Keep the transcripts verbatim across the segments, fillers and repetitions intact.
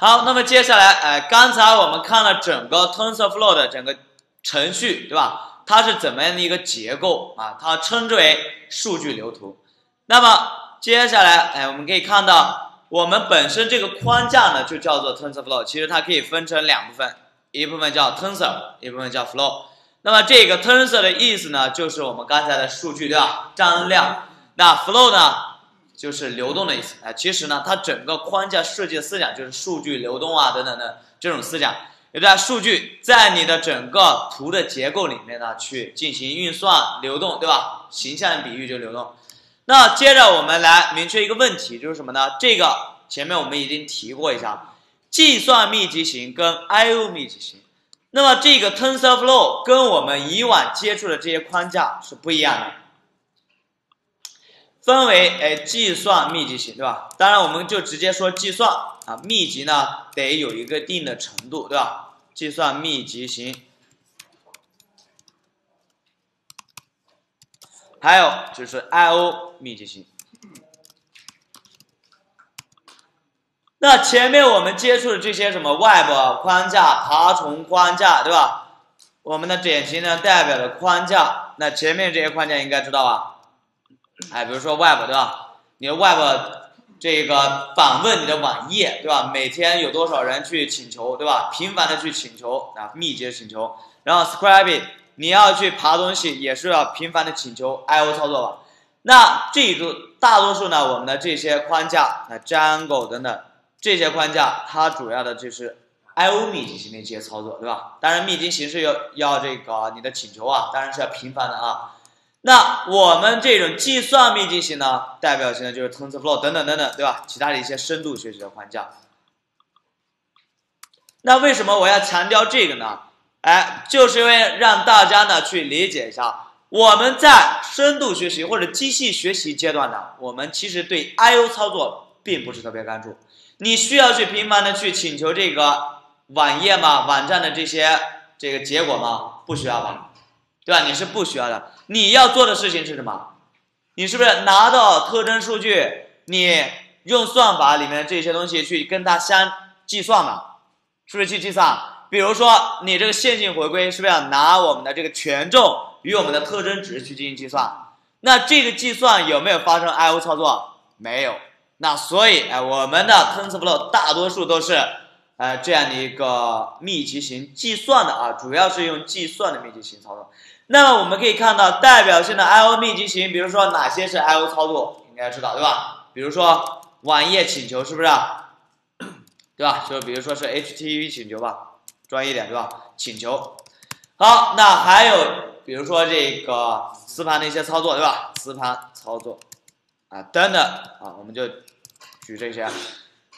好，那么接下来，哎、呃，刚才我们看了整个 TensorFlow 的整个程序，对吧？它是怎么样的一个结构啊？它称之为数据流图。那么接下来，哎、呃，我们可以看到，我们本身这个框架呢，就叫做 TensorFlow。其实它可以分成两部分，一部分叫 Tensor， 一部分叫 Flow。 那么这个 tensor 的意思呢，就是我们刚才的数据，对吧？张量。那 flow 呢，就是流动的意思啊。其实呢，它整个框架设计的思想就是数据流动啊，等等等这种思想。也就是数据在你的整个图的结构里面呢，去进行运算、流动，对吧？形象的比喻就流动。那接着我们来明确一个问题，就是什么呢？这个前面我们已经提过一下，计算密集型跟 I O 密集型。 那么这个 TensorFlow 跟我们以往接触的这些框架是不一样的，分为哎计算密集型，对吧？当然我们就直接说计算啊，密集呢得有一个定的程度，对吧？计算密集型，还有就是 I O 密集型。 那前面我们接触的这些什么 Web 框架、爬虫框架，对吧？我们的典型的代表的框架，那前面这些框架应该知道吧？哎，比如说 Web， 对吧？你的 Web 这个访问你的网页，对吧？每天有多少人去请求，对吧？频繁的去请求啊，密集的请求。然后 Scrapy， 你要去爬东西，也是要频繁的请求 I O 操作吧？那这一大多数呢，我们的这些框架，那 Django 等等。 这些框架它主要的就是 I O 密集型的一些操作，对吧？当然，密集形式要要这个你的请求啊，当然是要频繁的啊。那我们这种计算密集型呢，代表性的就是 TensorFlow 等等等等，对吧？其他的一些深度学习的框架。那为什么我要强调这个呢？哎，就是因为让大家呢去理解一下，我们在深度学习或者机器学习阶段呢，我们其实对 I O 操作并不是特别关注。 你需要去频繁的去请求这个网页吗？网站的这些这个结果吗？不需要吧，对吧？你是不需要的。你要做的事情是什么？你是不是拿到特征数据，你用算法里面这些东西去跟它相计算嘛？是不是去计算？比如说你这个线性回归，是不是要拿我们的这个权重与我们的特征值去进行计算？那这个计算有没有发生 I O 操作？没有。 那所以，哎、呃，我们的 TensorFlow 大多数都是，呃，这样的一个密集型计算的啊，主要是用计算的密集型操作。那么我们可以看到代表性的 I O 密集型，比如说哪些是 I O 操作，应该知道对吧？比如说网页请求是不是、啊？对吧？就比如说是 H T T P 请求吧，专业一点对吧？请求。好，那还有比如说这个磁盘的一些操作对吧？磁盘操作。 啊，等等啊，我们就举这些。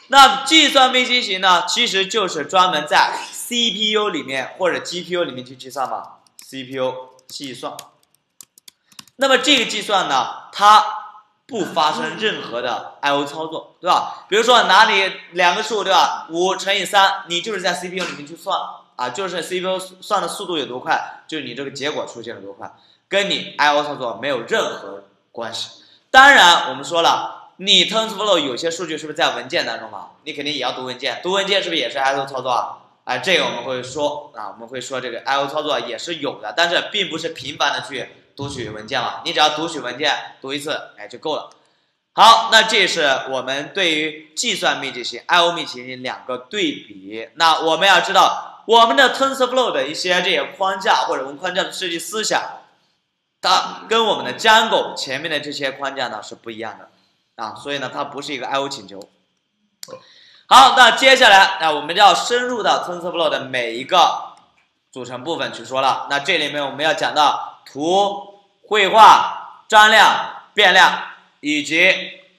那计算密集型呢，其实就是专门在 C P U 里面或者 G P U 里面去计算嘛 ，C P U 计算。那么这个计算呢，它不发生任何的 I O 操作，对吧？比如说哪里两个数，对吧？ 五乘以三，你就是在 C P U 里面去算啊，就是 C P U 算的速度有多快，就是你这个结果出现了多快，跟你 I O 操作没有任何关系。 当然，我们说了，你 TensorFlow 有些数据是不是在文件当中嘛？你肯定也要读文件，读文件是不是也是 I O 操作啊？哎，这个我们会说啊，我们会说这个 I O 操作也是有的，但是并不是频繁的去读取文件嘛。你只要读取文件读一次，哎就够了。好，那这是我们对于计算密集型、I O 密集型两个对比。那我们要知道，我们的 TensorFlow 的一些这些框架或者文框架的设计思想。 它跟我们的 Django 前面的这些框架呢是不一样的啊，所以呢它不是一个 I O 请求。好，那接下来那我们要深入到 TensorFlow 的每一个组成部分去说了。那这里面我们要讲到图、绘画、张量、变量以及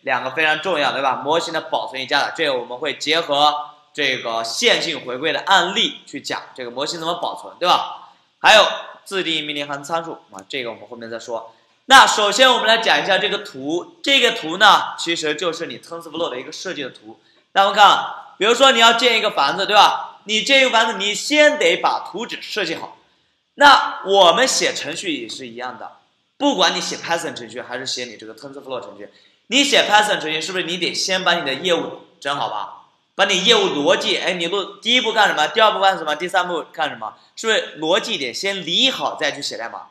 两个非常重要对吧？模型的保存与加载，这个我们会结合这个线性回归的案例去讲这个模型怎么保存对吧？还有。 自定义命令行参数啊，这个我们后面再说。那首先我们来讲一下这个图，这个图呢其实就是你 TensorFlow 的一个设计的图。那我们看，比如说你要建一个房子，对吧？你建一个房子，你先得把图纸设计好。那我们写程序也是一样的，不管你写 Python 程序还是写你这个 TensorFlow 程序，你写 Python 程序是不是你得先把你的业务整好吧？把你业务逻辑，哎，你录第一步干什么，第二步干什么，第三步干什么，是不是逻辑得先理好再去写代码？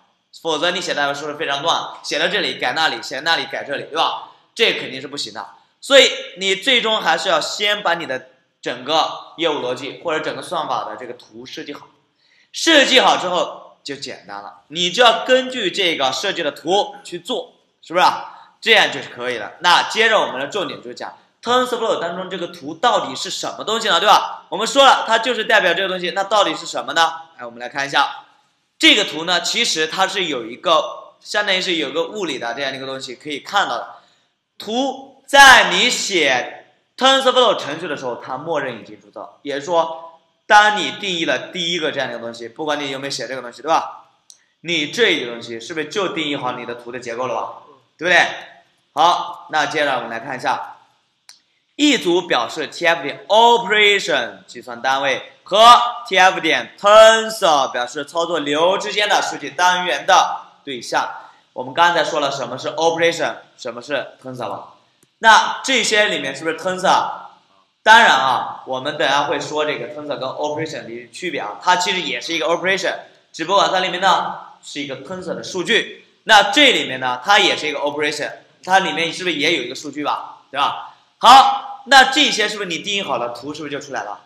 否则你写代码是不是非常乱？写到这里改那里，写到那里改这里，对吧？这肯定是不行的。所以你最终还是要先把你的整个业务逻辑或者整个算法的这个图设计好。设计好之后就简单了，你就要根据这个设计的图去做，是不是啊？这样就是可以了。那接着我们的重点就是讲 TensorFlow 当中这个图到底是什么东西呢，对吧？我们说了，它就是代表这个东西，那到底是什么呢？哎，我们来看一下这个图呢，其实它是有一个相当于是有个物理的这样一个东西可以看到的。图在你写 TensorFlow 程序的时候，它默认已经铸造，也就是说，当你定义了第一个这样的东西，不管你有没有写这个东西，对吧？你这一个东西是不是就定义好你的图的结构了吧？对不对？好，那接着我们来看一下。一组表示 tf 点 operation 计算单位和 tf 点 tensor 表示操作流之间的数据单元的对象。我们刚才说了什么是 operation， 什么是 tensor 吧？那这些里面是不是 tensor？ 当然啊，我们等下会说这个 tensor 跟 operation 的区别啊，它其实也是一个 operation， 只不过它里面呢是一个 tensor 的数据。那这里面呢，它也是一个 operation， 它里面是不是也有一个数据吧？对吧？好。那这些是不是你定义好了，图是不是就出来了？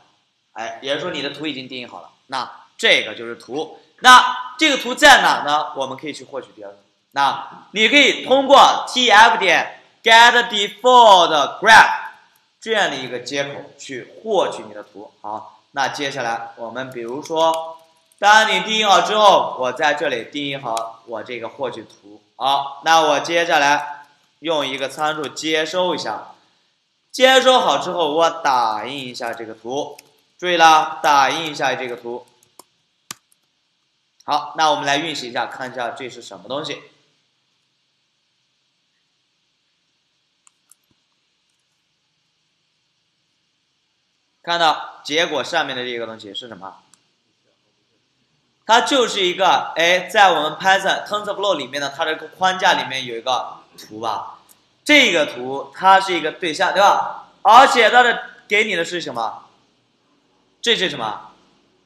哎，也就是说你的图已经定义好了。那这个就是图。那这个图在哪呢？我们可以去获取第二个。那你可以通过 tf 点 get default graph 这样的一个接口去获取你的图。好，那接下来我们比如说，当你定义好之后，我在这里定义好我这个获取图。好，那我接下来用一个参数接收一下。接收好之后，我打印一下这个图，注意啦，打印一下这个图。好，那我们来运行一下，看一下这是什么东西。看到结果上面的这个东西是什么？它就是一个，哎，在我们 Python TensorFlow 里面的它这个框架里面有一个图吧。这个图它是一个对象，对吧？而且它的给你的是什么？这是什么？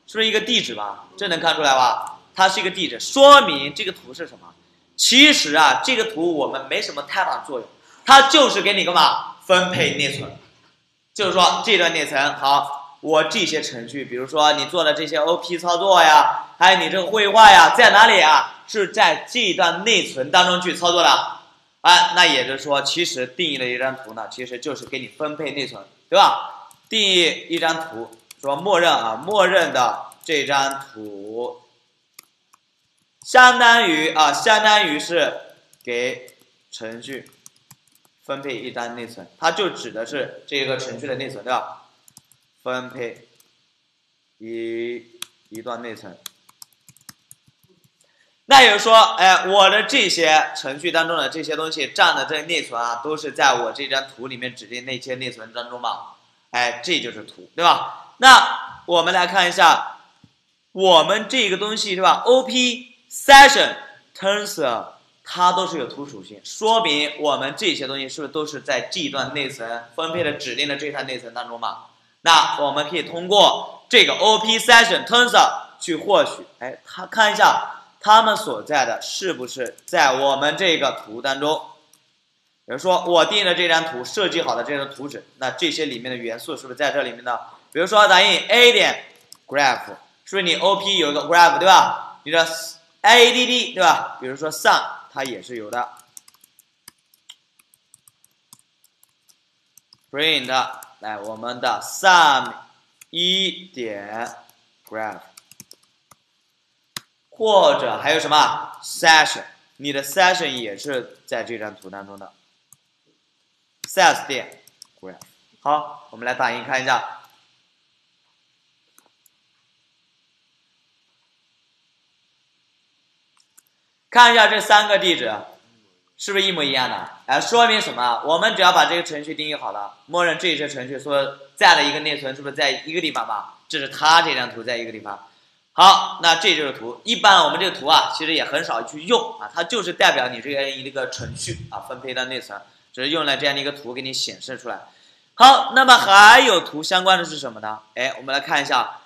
是不是一个地址吧？这能看出来吧？它是一个地址，说明这个图是什么？其实啊，这个图我们没什么太大作用，它就是给你干嘛？分配内存，就是说这段内存好，我这些程序，比如说你做的这些 O P 操作呀，还有你这个绘画呀，在哪里啊？是在这一段内存当中去操作的。啊，那也就是说，其实定义了一张图呢，其实就是给你分配内存，对吧？定义一张图，说默认啊，默认的这张图，相当于啊，相当于是给程序分配一张内存，它就指的是这个程序的内存，对吧？分配一一段内存。那也就是说，哎，我的这些程序当中的这些东西占的这些内存啊，都是在我这张图里面指定那些内存当中嘛。哎，这就是图，对吧？那我们来看一下，我们这个东西，对吧 ？O P、session、tensor， 它都是有图属性，说明我们这些东西是不是都是在这一段内存分配的指定的这一段内存当中嘛？那我们可以通过这个 O P、session、tensor 去获取。哎，它看一下。它们所在的是不是在我们这个图当中？比如说，我定的这张图，设计好的这张图纸，那这些里面的元素是不是在这里面呢？比如说，打印 a 点 graph， 是不是你 op 有一个 graph 对吧？你的 add 对吧？比如说 sum 它也是有的 ，print 来我们的 sum 一点 graph。或者还有什么 session， 你的 session 也是在这张图当中的 ses 点 graph。好，我们来打印看一下。看一下这三个地址是不是一模一样的？哎，说明什么？我们只要把这个程序定义好了，默认这些程序所在的一个内存是不是在一个地方嘛？这是它这张图在一个地方。好，那这就是图。一般我们这个图啊，其实也很少去用啊，它就是代表你这个一个程序啊，分配到内存，只是用了这样的一个图给你显示出来。好，那么还有图相关的是什么呢？哎，我们来看一下，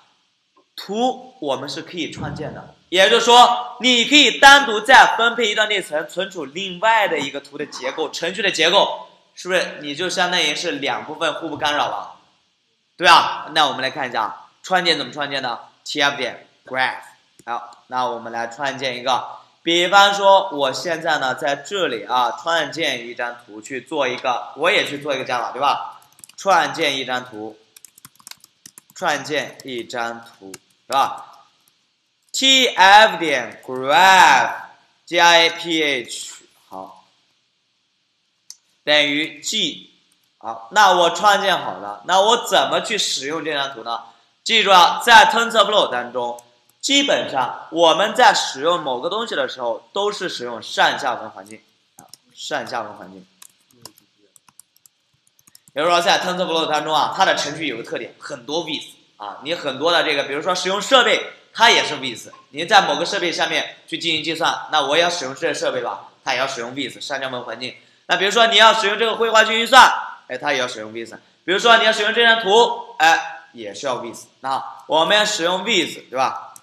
图我们是可以创建的，也就是说，你可以单独再分配一段内存，存储另外的一个图的结构，程序的结构，是不是？你就相当于是两部分互不干扰了，对吧？那我们来看一下，创建怎么创建呢 ？tf 点 graph， 好，那我们来创建一个，比方说我现在呢在这里啊，创建一张图去做一个，我也去做一个加法，对吧？创建一张图，创建一张图，是吧 ？tf 点 graph 加 aph 好，等于 g 好。那我创建好了，那我怎么去使用这张图呢？记住啊，在 TensorFlow 当中，基本上我们在使用某个东西的时候，都是使用上下文环境啊，上下文环境。比如说在 TensorFlow 当中啊，它的程序有个特点，很多 with 啊，你很多的这个，比如说使用设备，它也是 with。你在某个设备上面去进行计算，那我要使用这设备吧，它也要使用 with 上下文环境。那比如说你要使用这个绘画去运算，哎，它也要使用 with。比如说你要使用这张图，哎，也需要 with。那我们要使用 with， 对吧？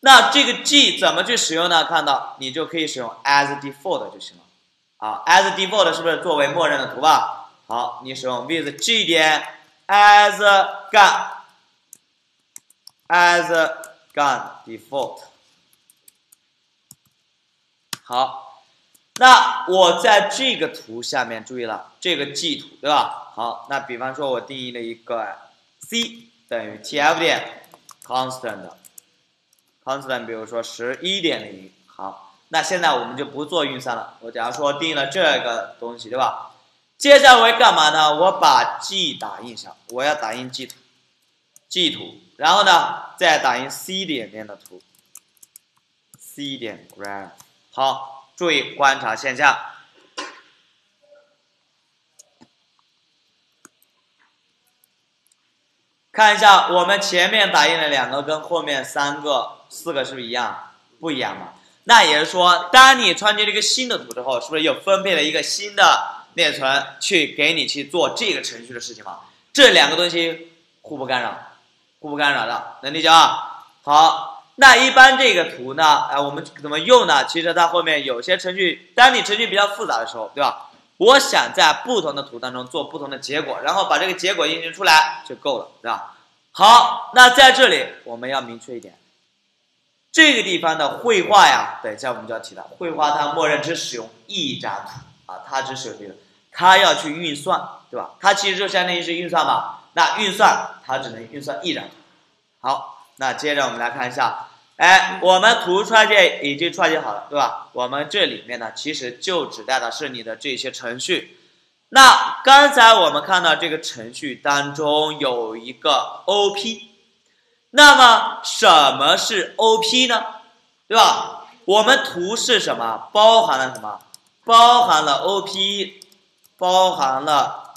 那这个 g 怎么去使用呢？看到你就可以使用 as default 就行了啊 ，as default 是不是作为默认的图吧？好，你使用 with g 点 as 杠 as 杠 default。好，那我在这个图下面注意了，这个 g 图对吧？好，那比方说我定义了一个 c 等于 tf 点 constant constant， 比如说十一点零。好，那现在我们就不做运算了。我假如说定了这个东西，对吧？接下来我要干嘛呢？我把 g 打印上，我要打印 g 图 ，g 图，然后呢，再打印 c 点点的图 ，c 点 graph。好，注意观察现象。看一下我们前面打印的两个跟后面三个、四个是不是一样？不一样嘛？那也是说，当你创建了一个新的图之后，是不是又分配了一个新的内存去给你去做这个程序的事情嘛？这两个东西互不干扰，互不干扰的，能理解啊？好，那一般这个图呢，哎，我们怎么用呢？其实它后面有些程序，当你程序比较复杂的时候，对吧？我想在不同的图当中做不同的结果，然后把这个结果印证出来就够了，对吧？好，那在这里我们要明确一点，这个地方的绘画呀，等一下我们就要提到，绘画它默认只使用一张图啊，它只使用这个。它要去运算，对吧？它其实就相当于是运算嘛。那运算它只能运算一张图。好，那接着我们来看一下，哎，我们图创建已经创建好了，对吧？我们这里面呢，其实就指代的是你的这些程序。那刚才我们看到这个程序当中有一个 O P， 那么什么是 O P 呢？对吧？我们图是什么？包含了什么？包含了 O P。包含了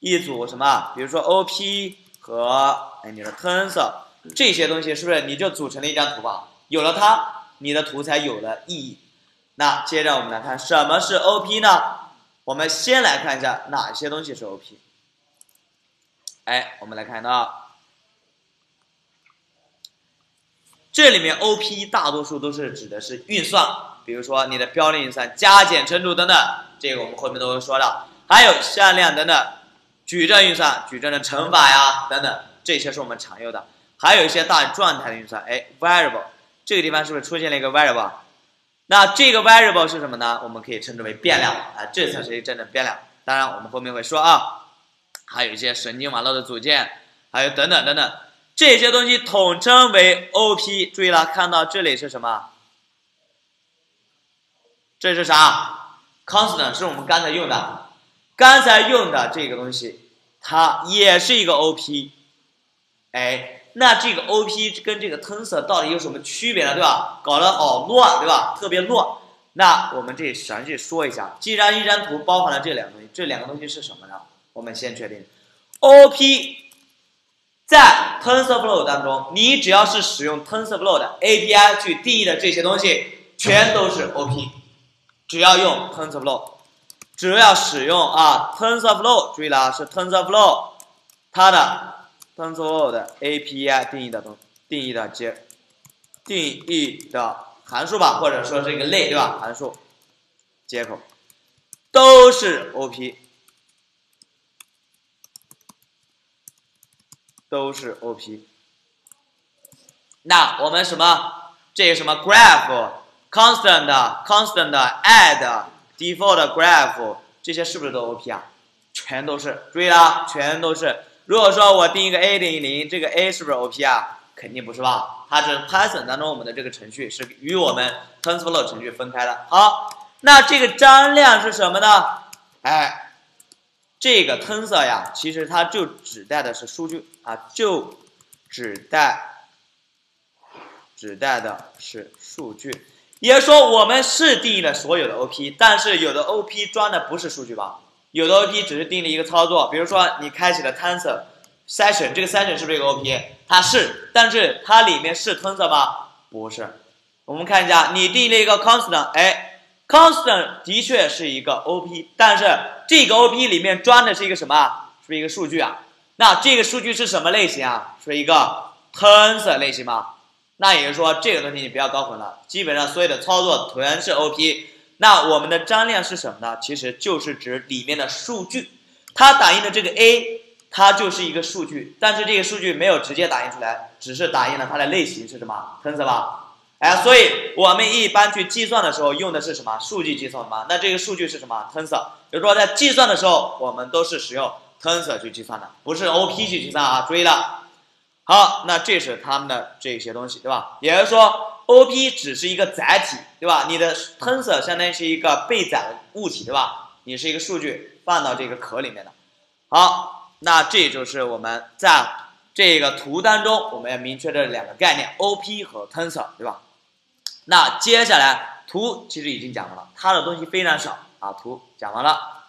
一组什么？比如说 O P 和哎你的 tensor 这些东西，是不是你就组成了一张图吧？有了它，你的图才有了意义。那接着我们来看什么是 O P 呢？我们先来看一下哪些东西是 O P。哎，我们来看到这里面 O P 大多数都是指的是运算，比如说你的标量运算、加减乘除等等，这个我们后面都会说到。还有向量等等，矩阵运算、矩阵的乘法呀等等，这些是我们常用的。还有一些大状态的运算，哎 ，variable 这个地方是不是出现了一个 variable？ 那这个 variable 是什么呢？我们可以称之为变量啊，这才是真正变量。当然，我们后面会说啊，还有一些神经网络的组件，还有等等等等，这些东西统称为 O P。注意了，看到这里是什么？这是啥 ？constant 是我们刚才用的。刚才用的这个东西，它也是一个 O P， 哎，那这个 O P 跟这个 tensor 到底有什么区别呢？对吧？搞得好乱，对吧？特别乱。那我们这里详细说一下，既然一张图包含了这两个东西，这两个东西是什么呢？我们先确定 O P 在 TensorFlow 当中，你只要是使用 TensorFlow 的 A P I 去定义的这些东西，全都是 O P， 只要用 TensorFlow。只要使用啊 TensorFlow， 注意了啊，是 TensorFlow 它的 TensorFlow 的 A P I 定义的东定义的结定义的函数吧，或者说这个类对吧？函数接口都是 O P， 都是 O P。那我们什么这个什么 graph constant constant add default graph 这些是不是都 O P 啊？全都是，注意啦，全都是。如果说我定一个 A 等于零，这个 A 是不是 O P 啊？肯定不是吧？它是 Python 当中我们的这个程序是与我们 TensorFlow 程序分开的。好，那这个张量是什么呢？哎，这个 Tensor 呀，其实它就指代的是数据啊，就指代指代的是数据。也就是说，我们是定义了所有的 O P， 但是有的 O P 装的不是数据吧？有的 O P 只是定了一个操作，比如说你开启了 Tensor。session 这个 session 是不是一个 O P？ 它是，但是它里面是 tensor 吗？不是。我们看一下，你定义了一个 constant， 哎 ，constant 的确是一个 O P， 但是这个 O P 里面装的是一个什么？是不是一个数据啊？那这个数据是什么类型啊？是一个 tensor 类型吗？那也就是说，这个东西你不要搞混了。基本上所有的操作全是 O P。那我们的张量是什么呢？其实就是指里面的数据，它打印的这个 A。它就是一个数据，但是这个数据没有直接打印出来，只是打印了它的类型是什么 tensor 吧？哎，所以我们一般去计算的时候用的是什么数据计算嘛？那这个数据是什么 tensor？ 比如说在计算的时候，我们都是使用 tensor 去计算的，不是 O P 去计算啊！注意了。好，那这是他们的这些东西，对吧？也就是说 ，O P 只是一个载体，对吧？你的 tensor 相当于是一个被载的物体，对吧？你是一个数据放到这个壳里面的。好。那这就是我们在这个图当中，我们要明确的两个概念 O P 和 tensor， 对吧？那接下来图其实已经讲完了，它的东西非常少啊，图讲完了。